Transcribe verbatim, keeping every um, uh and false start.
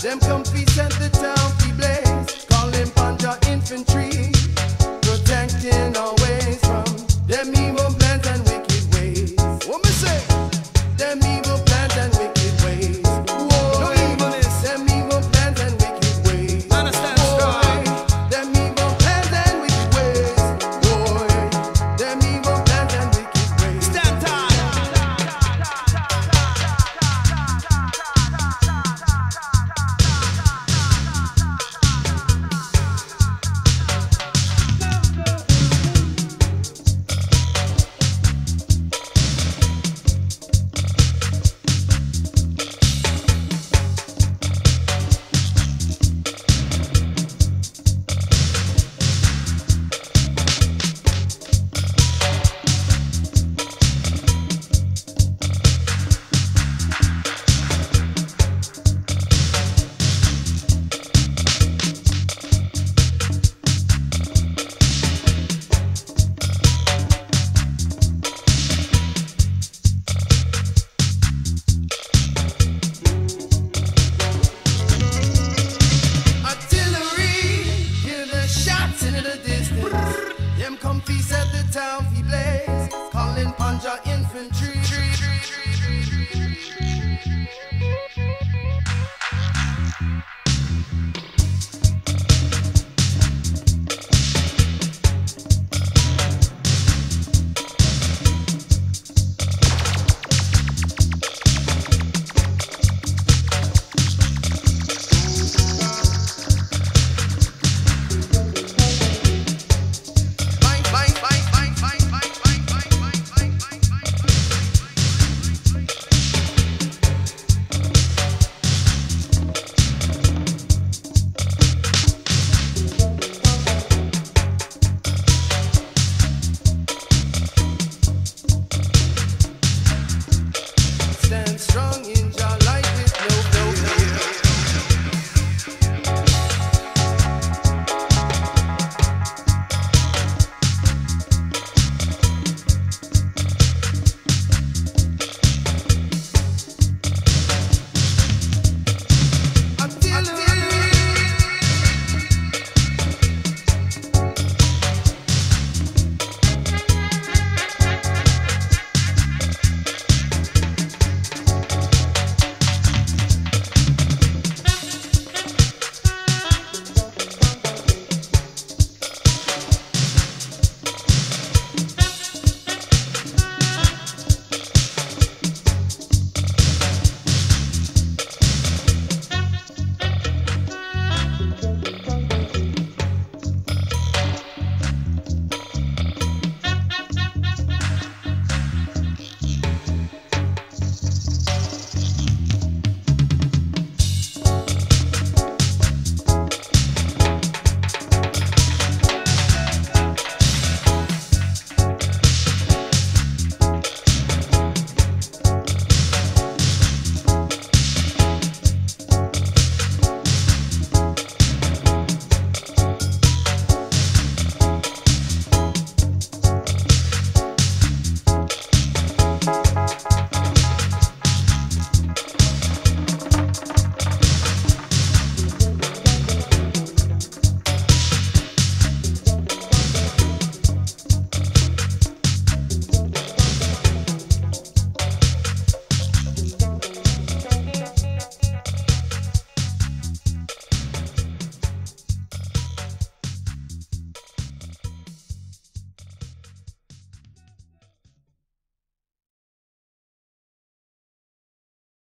Them come peace at the time.